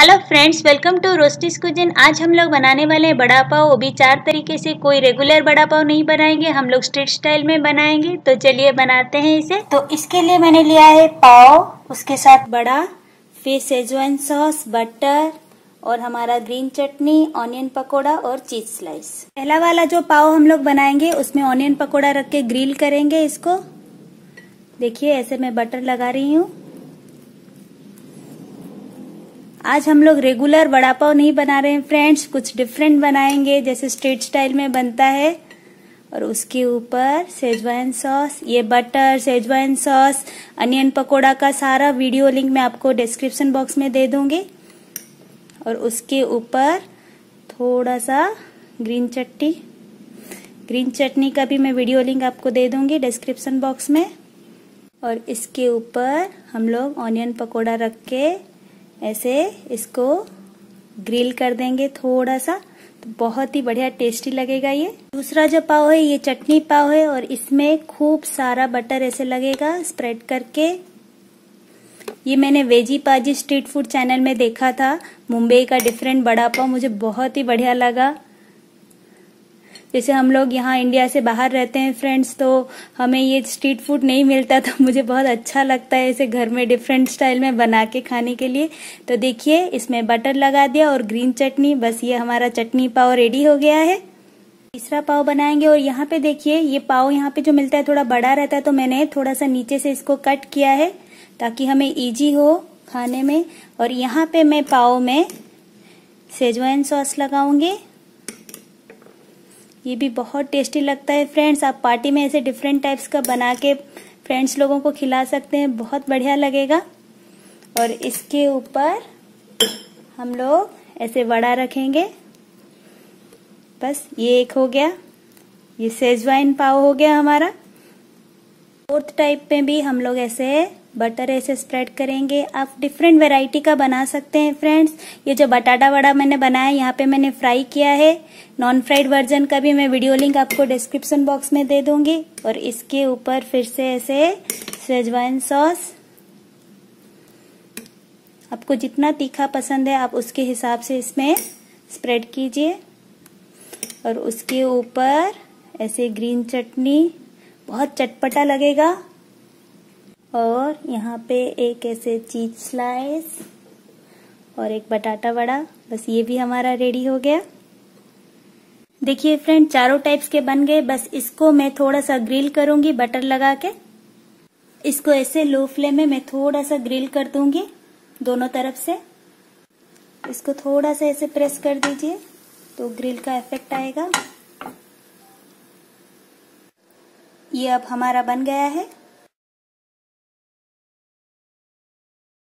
Hello friends, welcome to Roastie's Cuisine. आज हम लोग बनाने वाले हैं बड़ा पाव, वो भी चार तरीके से। कोई रेगुलर बड़ा पाव नहीं बनाएंगे, हम लोग स्ट्रीट स्टाइल में बनाएंगे। तो चलिए बनाते हैं इसे। तो इसके लिए मैंने लिया है पाव, उसके साथ बड़ा, फिर शेजवान सॉस, बटर और हमारा ग्रीन चटनी, ऑनियन पकोड़ा और चीज स्लाइस। पहला वाला जो पाव हम लोग बनाएंगे उसमें ऑनियन पकोड़ा रख के ग्रिल करेंगे इसको। देखिए ऐसे मैं बटर लगा रही हूँ। आज हम लोग रेगुलर वड़ा पाव नहीं बना रहे हैं फ्रेंड्स, कुछ डिफरेंट बनाएंगे जैसे स्ट्रीट स्टाइल में बनता है। और उसके ऊपर शेजवान सॉस, ये butter, schezwan sauce, onion pakora का सारा वीडियो लिंक मैं आपको डिस्क्रिप्शन बॉक्स में दे दूंगी। और उसके ऊपर थोड़ा सा ग्रीन चटनी, ग्रीन चटनी का भी मैं वीडियो लिंक आपको दे दूंगी डिस्क्रिप्शन बॉक्स में। और इसके ऊपर हम लोग ऑनियन पकोड़ा रख के ऐसे इसको ग्रिल कर देंगे थोड़ा सा, तो बहुत ही बढ़िया टेस्टी लगेगा ये। दूसरा जो पाव है ये चटनी पाव है और इसमें खूब सारा बटर ऐसे लगेगा स्प्रेड करके। ये मैंने वेजी पाजी स्ट्रीट फूड चैनल में देखा था, मुंबई का डिफरेंट बड़ा पाव, मुझे बहुत ही बढ़िया लगा। जैसे हम लोग यहाँ इंडिया से बाहर रहते हैं फ्रेंड्स, तो हमें ये स्ट्रीट फूड नहीं मिलता, तो मुझे बहुत अच्छा लगता है इसे घर में डिफरेंट स्टाइल में बना के खाने के लिए। तो देखिए इसमें बटर लगा दिया और ग्रीन चटनी, बस ये हमारा चटनी पाव रेडी हो गया है। तीसरा पाव बनाएंगे। और यहाँ पे देखिए ये पाव यहाँ पे जो मिलता है थोड़ा बड़ा रहता है, तो मैंने थोड़ा सा नीचे से इसको कट किया है ताकि हमें ईजी हो खाने में। और यहाँ पे मैं पाव में शेजवान सॉस लगाऊंगी, ये भी बहुत टेस्टी लगता है फ्रेंड्स। आप पार्टी में ऐसे डिफरेंट टाइप्स का बना के फ्रेंड्स लोगों को खिला सकते हैं, बहुत बढ़िया लगेगा। और इसके ऊपर हम लोग ऐसे वड़ा रखेंगे। बस ये एक हो गया, ये शेजवान पाव हो गया हमारा। फोर्थ टाइप में भी हम लोग ऐसे बटर ऐसे स्प्रेड करेंगे। आप डिफरेंट वैरायटी का बना सकते हैं फ्रेंड्स। ये जो बटाटा वड़ा मैंने बनाया यहाँ पे मैंने फ्राई किया है, नॉन फ्राइड वर्जन का भी मैं वीडियो लिंक आपको डिस्क्रिप्शन बॉक्स में दे दूंगी। और इसके ऊपर फिर से ऐसे शेजवान सॉस, आपको जितना तीखा पसंद है आप उसके हिसाब से इसमें स्प्रेड कीजिए। और उसके ऊपर ऐसे ग्रीन चटनी, बहुत चटपटा लगेगा। और यहाँ पे एक ऐसे चीज स्लाइस और एक बटाटा वड़ा, बस ये भी हमारा रेडी हो गया। देखिए फ्रेंड चारों टाइप्स के बन गए। बस इसको मैं थोड़ा सा ग्रिल करूंगी बटर लगा के। इसको ऐसे लो फ्लेम में मैं थोड़ा सा ग्रिल कर दूंगी दोनों तरफ से। इसको थोड़ा सा ऐसे प्रेस कर दीजिए तो ग्रिल का इफेक्ट आएगा। ये अब हमारा बन गया है।